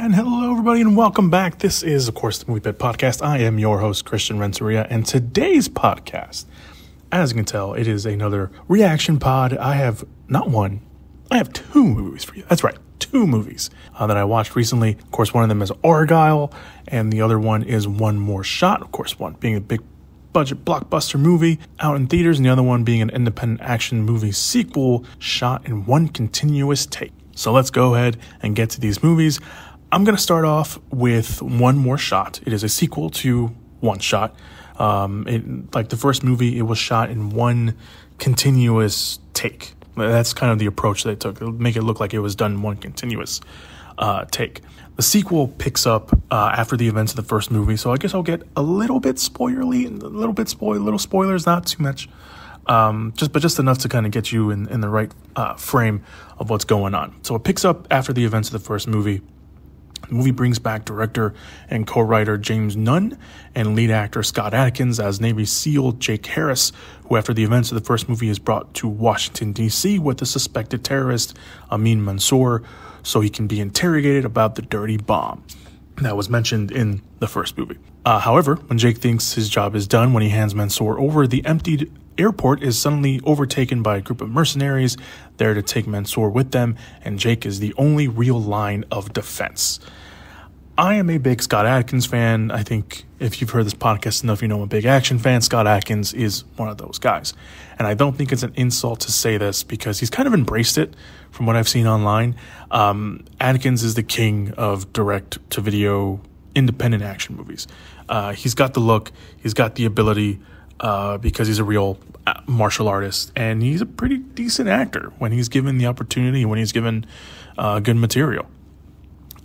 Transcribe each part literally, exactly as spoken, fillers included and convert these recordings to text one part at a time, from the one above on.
And hello, everybody, and welcome back. This is, of course, the Movie Pit Podcast. I am your host, Christian Renteria, and today's podcast, as you can tell, it is another reaction pod. I have not one, I have two movies for you. That's right, two movies uh, that I watched recently. Of course, one of them is Argylle, and the other one is One More Shot. Of course, one being a big budget blockbuster movie out in theaters, and the other one being an independent action movie sequel shot in one continuous take. So let's go ahead and get to these movies. I'm going to start off with One More Shot. It is a sequel to One Shot. Um, it, like the first movie, it was shot in one continuous take. That's kind of the approach they took. It'll make it look like it was done in one continuous uh, take. The sequel picks up uh, after the events of the first movie, so I guess I'll get a little bit spoilery, a little bit spoil, little spoilers, not too much, um, just but just enough to kind of get you in, in the right uh, frame of what's going on. So it picks up after the events of the first movie. The movie brings back director and co-writer James Nunn and lead actor Scott Adkins as Navy SEAL Jake Harris, who after the events of the first movie is brought to Washington, D C with the suspected terrorist Amin Mansour so he can be interrogated about the dirty bomb that was mentioned in the first movie. Uh, however, when Jake thinks his job is done, when he hands Mansour over, the emptied airport is suddenly overtaken by a group of mercenaries there to take Mansour with them, and Jake is the only real line of defense. I am a big Scott Adkins fan. I think if you've heard this podcast enough, you know I'm a big action fan. Scott Adkins is one of those guys. And I don't think it's an insult to say this because he's kind of embraced it from what I've seen online. Um, Adkins is the king of direct-to-video independent action movies. Uh, he's got the look. He's got the ability. Uh, because he's a real martial artist and he's a pretty decent actor when he's given the opportunity, when he's given uh, good material.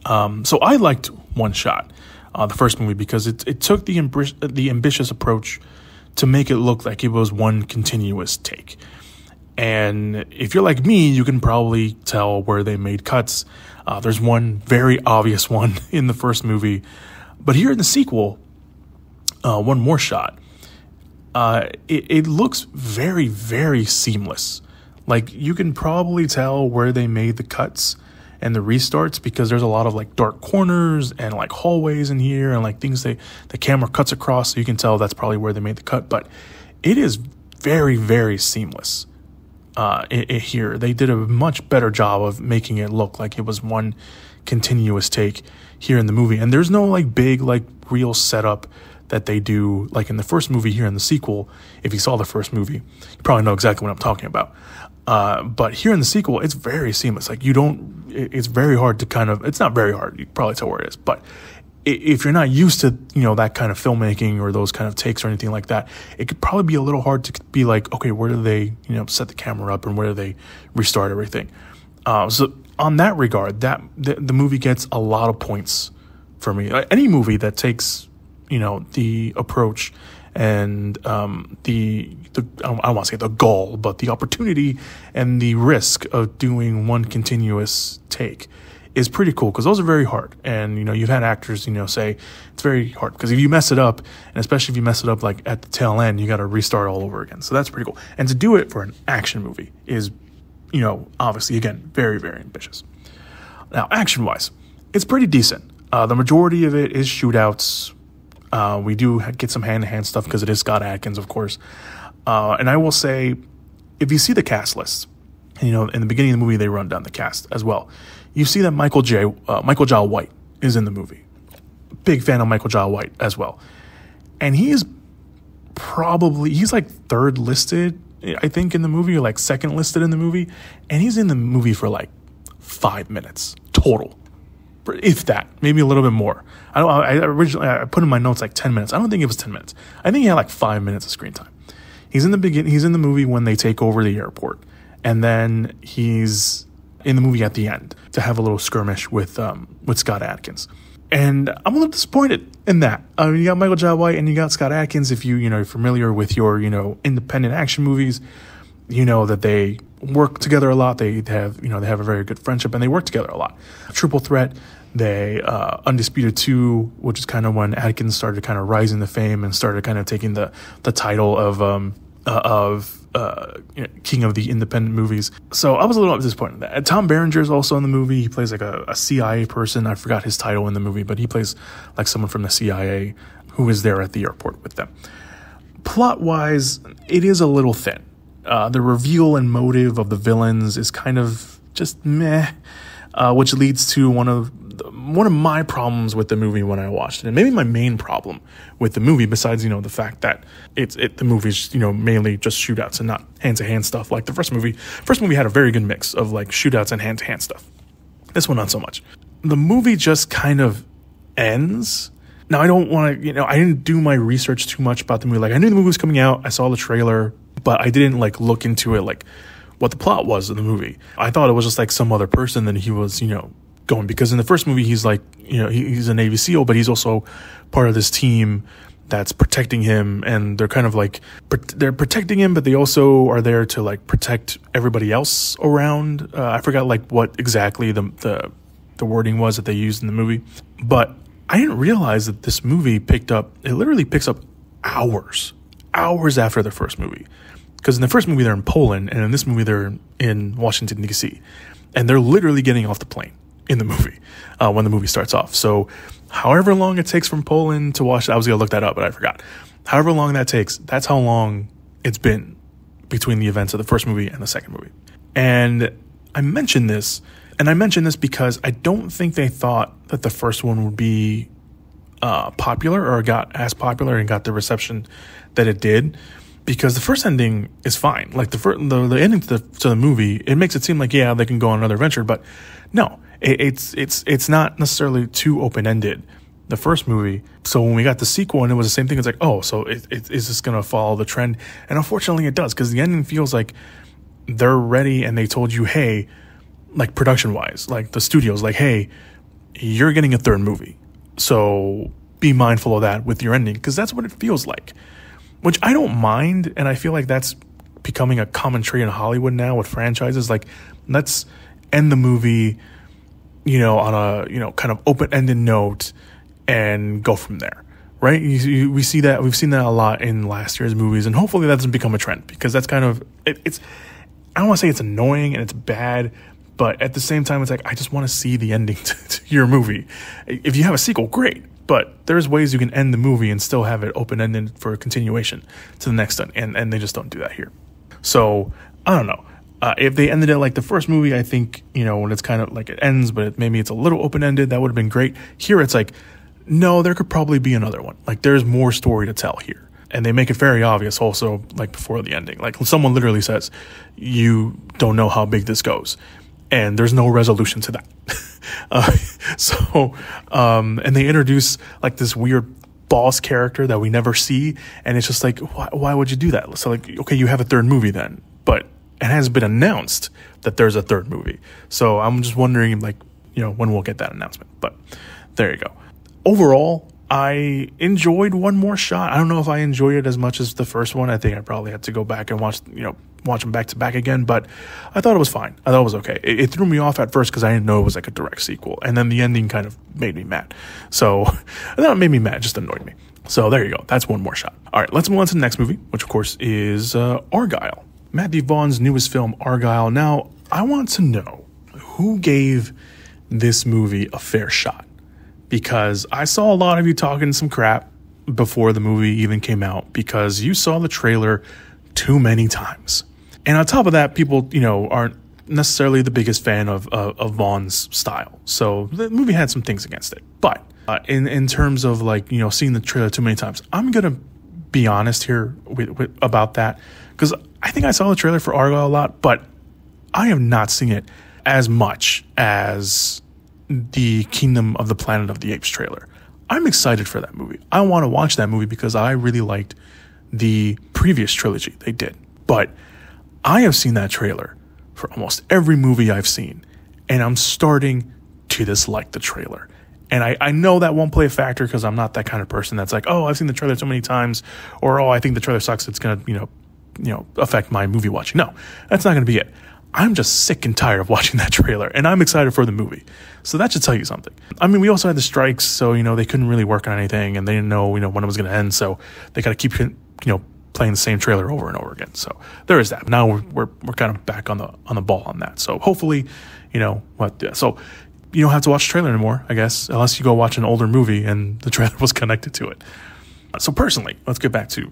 Um, so I liked One Shot, uh, the first movie, because it, it took the, ambri- the ambitious approach to make it look like it was one continuous take. And if you're like me, you can probably tell where they made cuts. Uh, there's one very obvious one in the first movie, but here in the sequel, uh, One More Shot, Uh, it, it looks very, very seamless. Like, you can probably tell where they made the cuts and the restarts because there's a lot of, like, dark corners and, like, hallways in here and, like, things they the camera cuts across, so you can tell that's probably where they made the cut. But it is very, very seamless uh, it, it here. They did a much better job of making it look like it was one continuous take here in the movie. And there's no, like, big, like, real setup that they do, like in the first movie here in the sequel. If you saw the first movie, you probably know exactly what I'm talking about. Uh, but here in the sequel, it's very seamless. Like you don't, it's very hard to kind of, it's not very hard. You probably tell where it is, but if you're not used to, you know, that kind of filmmaking or those kind of takes or anything like that, it could probably be a little hard to be like, okay, where do they, you know, set the camera up and where do they restart everything? Uh, so on that regard, that the, the movie gets a lot of points for me. Any movie that takes, you know, the approach and um, the, the I don't, I don't want to say the gall, but the opportunity and the risk of doing one continuous take is pretty cool because those are very hard. And, you know, you've had actors, you know, say it's very hard because if you mess it up, and especially if you mess it up like at the tail end, you got to restart all over again. So that's pretty cool. And to do it for an action movie is, you know, obviously, again, very, very ambitious. Now, action wise, it's pretty decent. Uh, the majority of it is shootouts. Uh, we do get some hand-to-hand stuff because it is Scott Adkins, of course. Uh, and I will say, if you see the cast list, you know, in the beginning of the movie, they run down the cast as well. You see that Michael Jai, uh, Michael Jai White is in the movie. Big fan of Michael Jai White as well. And he is probably, he's like third listed, I think, in the movie, or like second listed in the movie. And he's in the movie for like five minutes total. If that, maybe a little bit more. I don't. I originally I put in my notes like ten minutes. I don't think it was ten minutes. I think he had like five minutes of screen time. He's in the begin. He's in the movie when they take over the airport, and then he's in the movie at the end to have a little skirmish with um with Scott Adkins. And I'm a little disappointed in that. I mean, you got Michael Jai White and you got Scott Adkins. If you you know you're familiar with your you know independent action movies, you know that they work together a lot. They have, you know, they have a very good friendship, and they work together a lot. Triple Threat, they uh, Undisputed two, which is kind of when Adkins started kind of rising to fame and started kind of taking the the title of um uh, of uh, you know, king of the independent movies. So I was a little disappointed in that. Tom Berenger is also in the movie. He plays like a, a C I A person. I forgot his title in the movie, but he plays like someone from the C I A who is there at the airport with them. Plot-wise, it is a little thin. Uh, the reveal and motive of the villains is kind of just meh, uh, which leads to one of the, one of my problems with the movie when I watched it, and maybe my main problem with the movie, besides you know the fact that it's it the movie's you know mainly just shootouts and not hand to hand stuff like the first movie. First movie had a very good mix of like shootouts and hand to hand stuff. This one not so much. The movie just kind of ends. Now I don't want to you know I didn't do my research too much about the movie. Like I knew the movie was coming out. I saw the trailer. But I didn't like look into it, like what the plot was of the movie. I thought it was just like some other person that he was, you know, going, because in the first movie, he's like, you know, he, he's a Navy SEAL, but he's also part of this team that's protecting him. And they're kind of like, they're protecting him, but they also are there to like protect everybody else around. Uh, I forgot like what exactly the, the, the wording was that they used in the movie, but I didn't realize that this movie picked up, it literally picks up hours, hours after the first movie. Because in the first movie, they're in Poland, and in this movie, they're in Washington, D C. And they're literally getting off the plane in the movie uh, when the movie starts off. So however long it takes from Poland to Washington, I was going to look that up, but I forgot. However long that takes, that's how long it's been between the events of the first movie and the second movie. And I mentioned this, and I mentioned this because I don't think they thought that the first one would be uh, popular or got as popular and got the reception that it did. Because the first ending is fine, like the first, the, the ending to the, to the movie, it makes it seem like yeah they can go on another adventure, but no, it, it's it's it's not necessarily too open ended. The first movie, so when we got the sequel and it was the same thing, it's like oh so it, it, is this gonna follow the trend? And unfortunately it does, because the ending feels like they're ready and they told you hey, like production wise, like the studio's like hey, you're getting a third movie, so be mindful of that with your ending, because that's what it feels like. Which I don't mind, and I feel like that's becoming a common trait in Hollywood now with franchises. Like, let's end the movie, you know, on a, you know, kind of open-ended note and go from there, right? You, you, we see that, we've seen that a lot in last year's movies, and hopefully that doesn't become a trend, because that's kind of, it, it's, I don't want to say it's annoying and it's bad, but at the same time, it's like, I just want to see the ending to, to your movie. If you have a sequel, great. But there's ways you can end the movie and still have it open-ended for a continuation to the next one. And, and they just don't do that here. So, I don't know. Uh, if they ended it like the first movie, I think, you know, when it's kind of like it ends, but it, maybe it's a little open-ended, that would have been great. Here it's like, no, there could probably be another one. Like, there's more story to tell here. And they make it very obvious also, like, before the ending. Like, someone literally says, you don't know how big this goes. And there's no resolution to that. Uh, so, um, and they introduce like this weird boss character that we never see. And it's just like, why, why would you do that? So like, okay, you have a third movie then, but it has been announced that there's a third movie. So I'm just wondering like, you know, when we'll get that announcement, but there you go. Overall, I enjoyed One More Shot. I don't know if I enjoyed it as much as the first one. I think I probably had to go back and watch, you know, watch them back to back again, but I thought it was fine. I thought it was okay. It, it threw me off at first because I didn't know it was like a direct sequel, and then the ending kind of made me mad. So, not made me mad, just annoyed me. So there you go. That's One More Shot. All right, let's move on to the next movie, which of course is uh, Argylle, Matthew Vaughn's newest film, Argylle. Now, I want to know who gave this movie a fair shot, because I saw a lot of you talking some crap before the movie even came out because you saw the trailer too many times. And on top of that, people, you know, aren't necessarily the biggest fan of, of, of Vaughn's style. So the movie had some things against it. But uh, in, in terms of like, you know, seeing the trailer too many times, I'm going to be honest here with, with, about that. Because I think I saw the trailer for Argylle a lot, but I have not seen it as much as the Kingdom of the Planet of the Apes trailer. I'm excited for that movie. I want to watch that movie because I really liked the previous trilogy they did. But I have seen that trailer for almost every movie I've seen, and I'm starting to dislike the trailer. And I, I know that won't play a factor because I'm not that kind of person that's like, oh, I've seen the trailer so many times, or oh, I think the trailer sucks, it's gonna, you know, you know, affect my movie watching. No, that's not gonna be it. I'm just sick and tired of watching that trailer, and I'm excited for the movie. So that should tell you something. I mean, we also had the strikes, so you know they couldn't really work on anything, and they didn't know you know when it was gonna end, so they gotta keep you know playing the same trailer over and over again. So there is that. But now we're, we're we're kind of back on the on the ball on that. So hopefully, you know what? Yeah, so you don't have to watch the trailer anymore, I guess, unless you go watch an older movie and the trailer was connected to it. So personally, let's get back to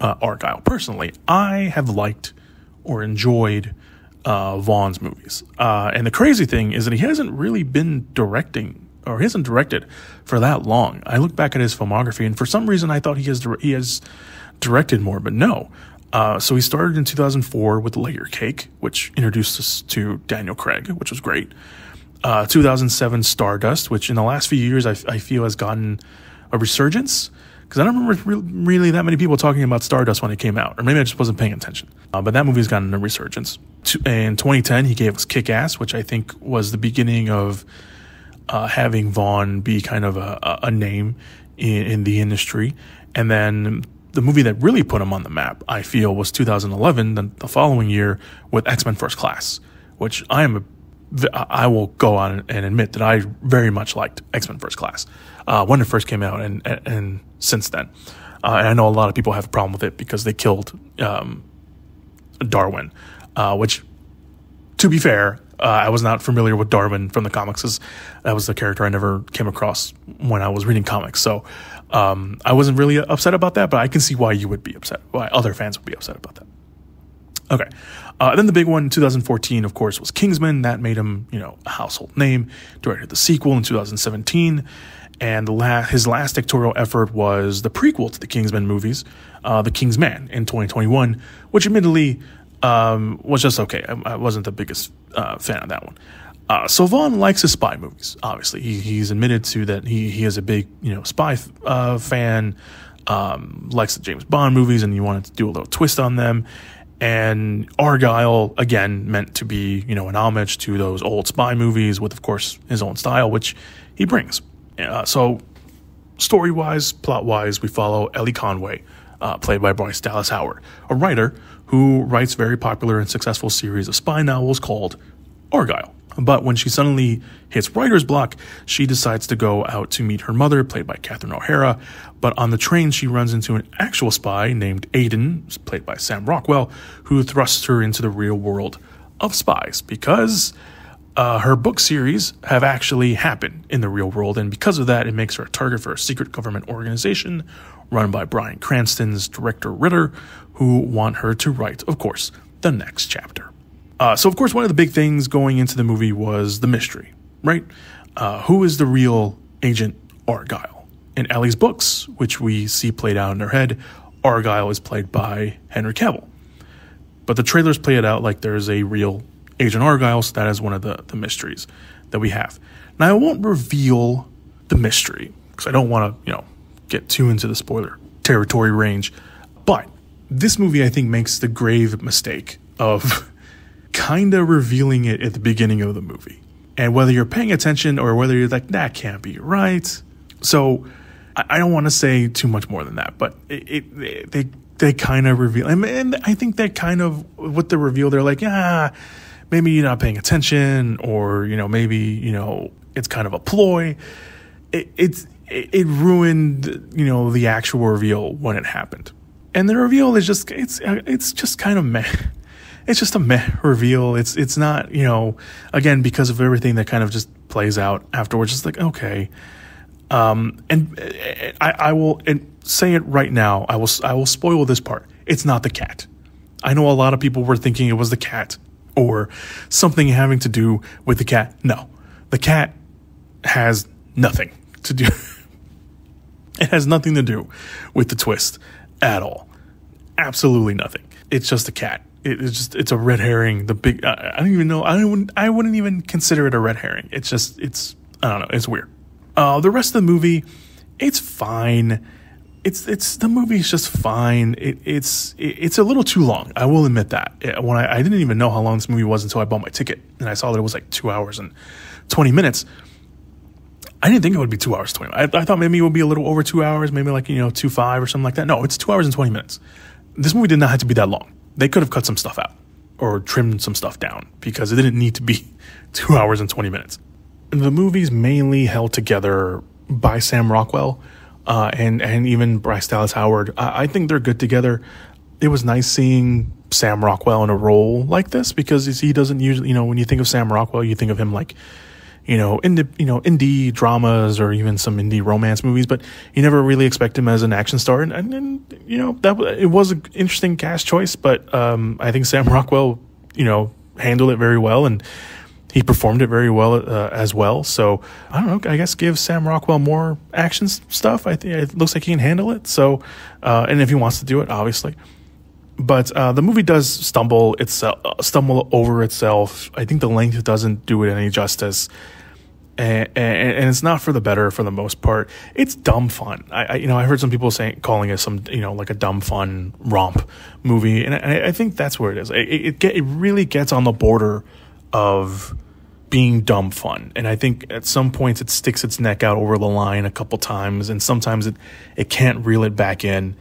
uh, Argyle. Personally, I have liked or enjoyed uh, Vaughn's movies. Uh, and the crazy thing is that he hasn't really been directing, or he hasn't directed for that long. I look back at his filmography, and for some reason I thought he has he has directed more, but no. Uh, so he started in two thousand four with Layer Cake, which introduced us to Daniel Craig, which was great. Uh, two thousand seven Stardust, which in the last few years I, I feel has gotten a resurgence, because I don't remember re really that many people talking about Stardust when it came out, or maybe I just wasn't paying attention. Uh, but that movie's gotten a resurgence. To, in twenty ten, he gave us Kick-Ass, which I think was the beginning of uh, having Vaughn be kind of a, a name in, in the industry. And then the movie that really put him on the map, I feel, was two thousand eleven, the, the following year, with X-Men First Class, which I am a I will go on and admit that I very much liked X-Men First Class uh, when it first came out, and and, and since then. Uh, and I know a lot of people have a problem with it because they killed um, Darwin, uh, which, to be fair, uh, I was not familiar with Darwin from the comics, as that was the character I never came across when I was reading comics. So um, I wasn't really upset about that, but I can see why you would be upset, why other fans would be upset about that. Okay, uh, then the big one in two thousand fourteen, of course, was Kingsman. That made him, you know, a household name. Directed the sequel in two thousand seventeen, and the la his last directorial effort was the prequel to the Kingsman movies, uh, The King's Man, in twenty twenty-one, which admittedly um, was just okay. I, I wasn't the biggest uh, fan of that one. Uh, so Vaughn likes his spy movies, obviously. He, he's admitted to that he, he is a big, you know, spy uh, fan, um, likes the James Bond movies, and he wanted to do a little twist on them. And Argylle, again, meant to be, you know, an homage to those old spy movies with, of course, his own style, which he brings. Uh, so story-wise, plot-wise, we follow Ellie Conway, uh, played by Bryce Dallas Howard, a writer who writes very popular and successful series of spy novels called Argylle. But when she suddenly hits writer's block, she decides to go out to meet her mother, played by Catherine O'Hara. But on the train, she runs into an actual spy named Aiden, played by Sam Rockwell, who thrusts her into the real world of spies, because uh, her book series have actually happened in the real world. And because of that, it makes her a target for a secret government organization run by Bryan Cranston's director Ritter, who want her to write, of course, the next chapter. Uh, so, of course, one of the big things going into the movie was the mystery, right? Uh, who is the real Agent Argyle? In Ellie's books, which we see played out in her head, Argyle is played by Henry Cavill. But the trailers play it out like there's a real Agent Argyle, so that is one of the, the mysteries that we have. Now, I won't reveal the mystery because I don't want to, you know, get too into the spoiler territory range. But this movie, I think, makes the grave mistake of kind of revealing it at the beginning of the movie, and whether you're paying attention or whether you're like, that can't be right. So I don't want to say too much more than that, but it, it they they kind of reveal, and I think that kind of with the reveal, they're like, yeah, maybe you're not paying attention, or you know, maybe you know, it's kind of a ploy. It, it's it, it ruined you know the actual reveal when it happened, and the reveal is just it's it's just kind of meh. It's just a meh reveal. It's it's not, you know, again, because of everything that kind of just plays out afterwards. It's like, okay. Um, and I, I will and say it right now. I will I will spoil this part. It's not the cat. I know a lot of people were thinking it was the cat or something having to do with the cat. No, the cat has nothing to do. It has nothing to do with the twist at all. Absolutely nothing. It's just a cat. It's just, it's a red herring. The big, I don't even know. I wouldn't, I wouldn't even consider it a red herring. It's just, it's, I don't know. It's weird. Uh, the rest of the movie, it's fine. It's, it's, the movie's just fine. It, it's, it, it's a little too long. I will admit that. It, when I, I didn't even know how long this movie was until I bought my ticket and I saw that it was like two hours and twenty minutes. I didn't think it would be two hours, twenty. I, I thought maybe it would be a little over two hours, maybe like, you know, two, five or something like that. No, it's two hours and twenty minutes. This movie did not have to be that long. They could have cut some stuff out or trimmed some stuff down because it didn't need to be two hours and twenty minutes. And the movie's mainly held together by Sam Rockwell, uh, and and even Bryce Dallas Howard. I, I think they're good together. It was nice seeing Sam Rockwell in a role like this, because he doesn't usually, you know, when you think of Sam Rockwell, you think of him like, you know, indie, you know, indie dramas or even some indie romance movies, but you never really expect him as an action star. And, and, and you know, that it was an interesting cast choice, but um, I think Sam Rockwell, you know, handled it very well, and he performed it very well uh, as well. So I don't know, I guess give Sam Rockwell more action stuff. I think it looks like he can handle it. So, uh, and if he wants to do it, obviously. But uh, the movie does stumble itself, stumble over itself. I think the length doesn't do it any justice, and, and, and it's not for the better for the most part. It's dumb fun. I, I you know I heard some people saying calling it some you know like a dumb fun romp movie, and I, I think that's where it is. It it, get, it really gets on the border of being dumb fun, and I think at some points it sticks its neck out over the line a couple times, and sometimes it it can't reel it back in.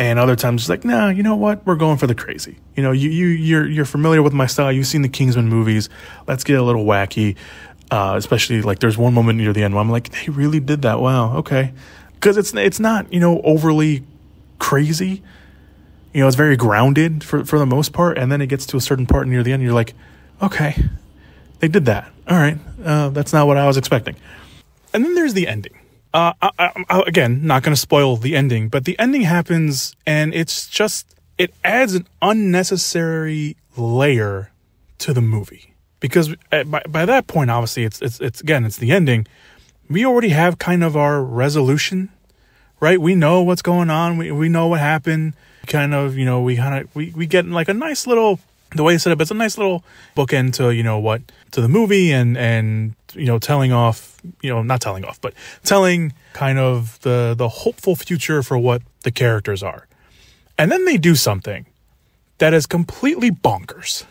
And other times it's like, nah, you know what? We're going for the crazy. You know, you, you, you're, you're familiar with my style. You've seen the Kingsman movies. Let's get a little wacky. Uh, especially like there's one moment near the end where I'm like, they really did that. Wow. Okay. Cause it's, it's not, you know, overly crazy. You know, it's very grounded for, for the most part. And then it gets to a certain part near the end, and you're like, okay, they did that. All right. Uh, that's not what I was expecting. And then there's the ending. Uh, I, I, I, again, not going to spoil the ending, but the ending happens, and it's just, it adds an unnecessary layer to the movie, because at, by, by that point, obviously, it's, it's, it's, again, it's the ending. We already have kind of our resolution, right? We know what's going on. We, we know what happened. Kind of, you know, we kind of, we, we get like a nice little, the way it's set up, it's a nice little bookend to, you know, what, to the movie, and, and, you know, telling off, you know, not telling off, but telling kind of the, the hopeful future for what the characters are. And then they do something that is completely bonkers.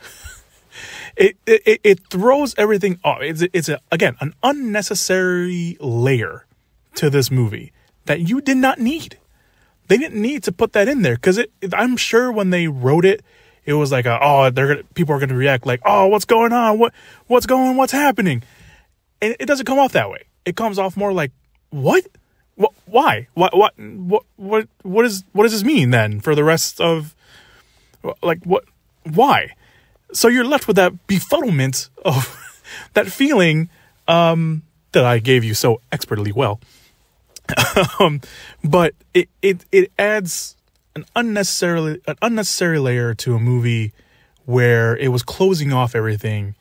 it, it, it throws everything off. It's, it's a, again, an unnecessary layer to this movie that you did not need. They didn't need to put that in there, because it, I'm sure when they wrote it, it was like, a, oh, they're gonna, people are going to react like, oh, what's going on? What, what's going on? What's happening? And it doesn't come off that way. It comes off more like, what? What? Why? What? What? What? What? What is? What does this mean then for the rest of, like, what? Why? So you're left with that befuddlement of that feeling um, that I gave you so expertly well. um, but it it it adds an unnecessarily an unnecessary layer to a movie where it was closing off everything,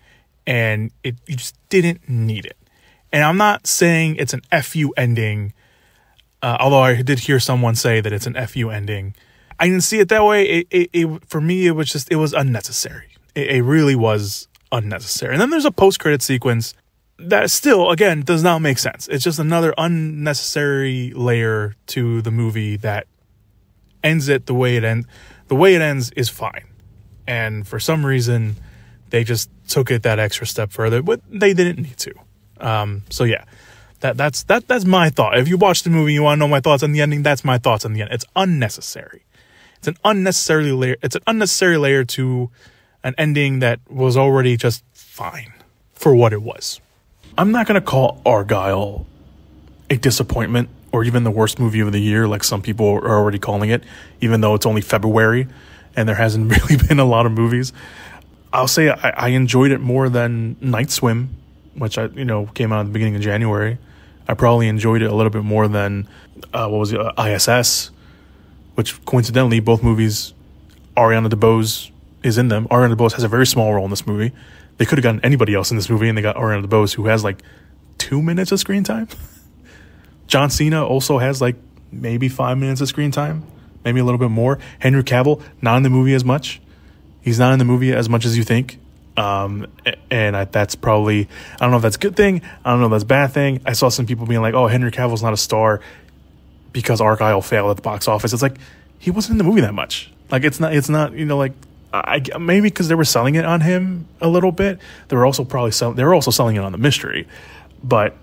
and it you just didn't need it. And I'm not saying it's an F U ending, uh, although I did hear someone say that it's an F U ending. I didn't see it that way. It, it, it for me, it was just it was unnecessary. It, it really was unnecessary. And then there's a post-credit sequence that still, again, does not make sense. It's just another unnecessary layer to the movie that ends it the way it ends. The way it ends is fine, and for some reason, they just took it that extra step further, but they didn't need to. Um, so yeah, that that's that that's my thought. If you watch the movie, you want to know my thoughts on the ending. That's my thoughts on the end. It's unnecessary. It's an unnecessary layer. It's an unnecessary layer to an ending that was already just fine for what it was. I'm not gonna call Argylle a disappointment, or even the worst movie of the year, like some people are already calling it, even though it's only February and there hasn't really been a lot of movies. I'll say I, I enjoyed it more than Night Swim, which I you know came out at the beginning of January. I probably enjoyed it a little bit more than uh, what was it, uh, I S S, which coincidentally both movies, Ariana DeBose is in them. Ariana DeBose has a very small role in this movie. They could have gotten anybody else in this movie, and they got Ariana DeBose, who has like two minutes of screen time. John Cena also has like maybe five minutes of screen time, maybe a little bit more. Henry Cavill, not in the movie as much. He's not in the movie as much as you think. Um, and I, that's probably, I don't know if that's a good thing. I don't know if that's a bad thing. I saw some people being like, oh, Henry Cavill's not a star because Argylle failed at the box office. It's like, he wasn't in the movie that much. Like, it's not, it's not, you know, like, I, maybe because they were selling it on him a little bit. They were also probably selling, they were also selling it on the mystery. But,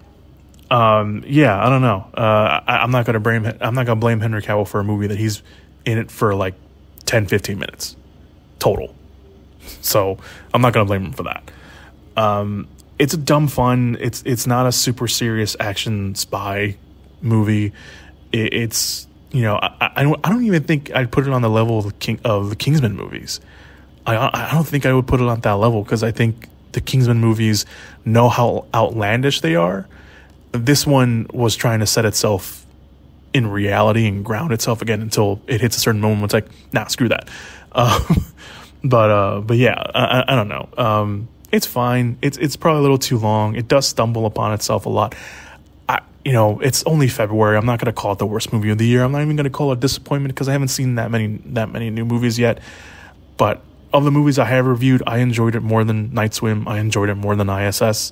Um, yeah, I don't know. Uh, I, I'm not going to blame, I'm not going to blame Henry Cavill for a movie that he's in it for like ten, fifteen minutes total. So I'm not going to blame him for that. Um, it's a dumb fun. It's, it's not a super serious action spy movie. it, it's, you know, I, I don't I don't even think I'd put it on the level of the, King, of the Kingsman movies. I I don't think I would put it on that level, because I think the Kingsman movies know how outlandish they are. This one was trying to set itself in reality and ground itself again until it hits a certain moment when it's like, nah, screw that. Um, but uh, but yeah, I, I don't know. Um, it's fine. It's it's probably a little too long. It does stumble upon itself a lot. I, you know, it's only February. I'm not going to call it the worst movie of the year. I'm not even going to call it a disappointment, because I haven't seen that many that many new movies yet. But of the movies I have reviewed, I enjoyed it more than Night Swim. I enjoyed it more than I S S.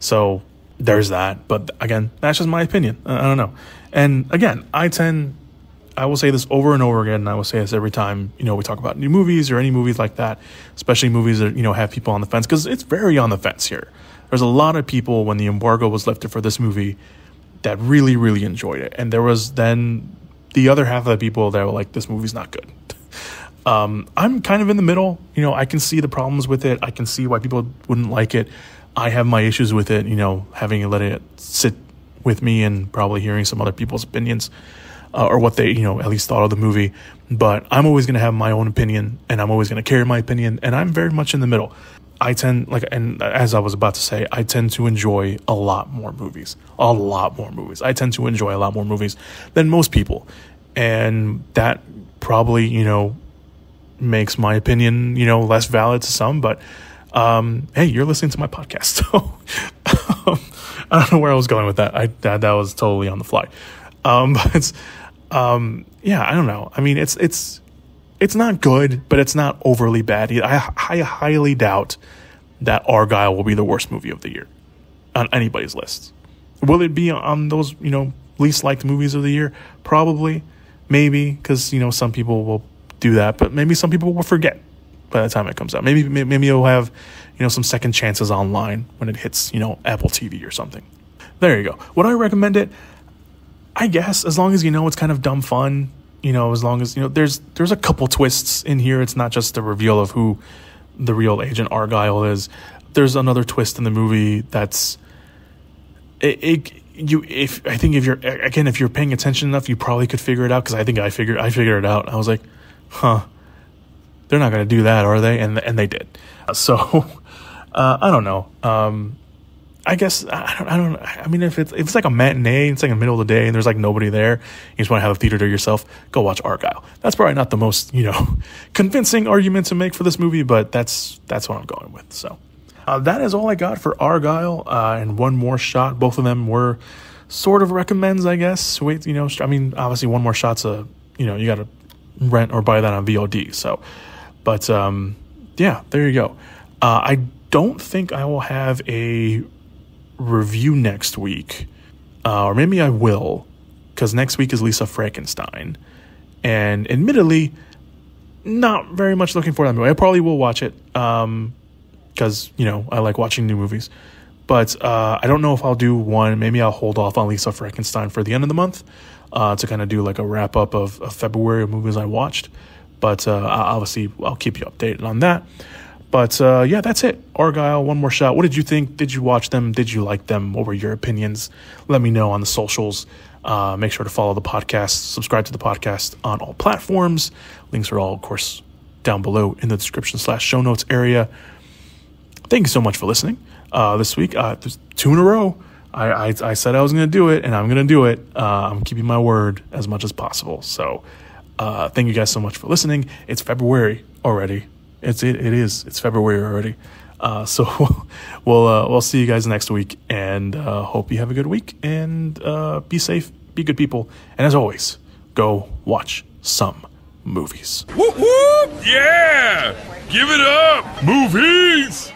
So there's that. But again, that's just my opinion. I don't know. And again, I tend, I will say this over and over again, and I will say this every time, you know, we talk about new movies or any movies like that, especially movies that, you know, have people on the fence, because it's very on the fence here. There's a lot of people, when the embargo was lifted for this movie, that really, really enjoyed it. And there was then the other half of the people that were like, this movie's not good. um, I'm kind of in the middle. You know, I can see the problems with it. I can see why people wouldn't like it. I have my issues with it, you know, having let it sit with me and probably hearing some other people's opinions uh, or what they, you know, at least thought of the movie. But I'm always going to have my own opinion, and I'm always going to carry my opinion. And I'm very much in the middle. I tend, like, and as I was about to say, I tend to enjoy a lot more movies, a lot more movies. I tend to enjoy a lot more movies than most people. And that probably, you know, makes my opinion, you know, less valid to some, but Um, hey, you're listening to my podcast, so um, I don't know where I was going with that. I that, that was totally on the fly. Um, but it's, um, yeah, I don't know. I mean, it's it's it's not good, but it's not overly bad. I, I highly doubt that Argylle will be the worst movie of the year on anybody's list. Will it be on those, you know, least liked movies of the year? Probably, maybe, because, you know, some people will do that, but maybe some people will forget by the time it comes out. Maybe maybe it'll have, you know, some second chances online when it hits, you know, Apple T V or something. There you go. Would I recommend it? I guess, as long as, you know, it's kind of dumb fun, you know, as long as, you know, there's there's a couple twists in here. It's not just the reveal of who the real Agent Argyle is. There's another twist in the movie that's it, it you if I think if you're again if you're paying attention enough, you probably could figure it out, because I think I figured I figured it out. I was like, huh. They're not going to do that, are they? And and they did. So uh, I don't know. Um, I guess I don't. I don't. I mean, if it's if it's like a matinee, it's like in the middle of the day, and there's like nobody there, you just want to have a theater to yourself, go watch Argylle. That's probably not the most, you know, convincing argument to make for this movie, but that's that's what I'm going with. So uh, that is all I got for Argylle uh, and One More Shot. Both of them were sort of recommends, I guess. Wait, you know, I mean, obviously, One More Shot's a, you know, you got to rent or buy that on V O D. So. But, um, yeah, there you go. Uh, I don't think I will have a review next week. Uh, or maybe I will, because next week is Lisa Frankenstein. And admittedly, not very much looking forward to that movie. I probably will watch it, um, because, you know, I like watching new movies. But uh, I don't know if I'll do one. Maybe I'll hold off on Lisa Frankenstein for the end of the month uh, to kind of do like a wrap-up of, of February of movies I watched. But uh, obviously, I'll keep you updated on that. But uh, yeah, that's it. Argylle, One More Shot. What did you think? Did you watch them? Did you like them? What were your opinions? Let me know on the socials. Uh, make sure to follow the podcast. Subscribe to the podcast on all platforms. Links are all, of course, down below in the description slash show notes area. Thank you so much for listening uh, this week. Uh, there's two in a row. I, I, I said I was going to do it, and I'm going to do it. Uh, I'm keeping my word as much as possible. So... Uh, thank you guys so much for listening. It's February already. It's it, it is. It's February already. Uh, so we'll uh, we'll see you guys next week, and uh, hope you have a good week, and uh, be safe, be good people, and as always, go watch some movies. Whoop whoop! Yeah, give it up, movies.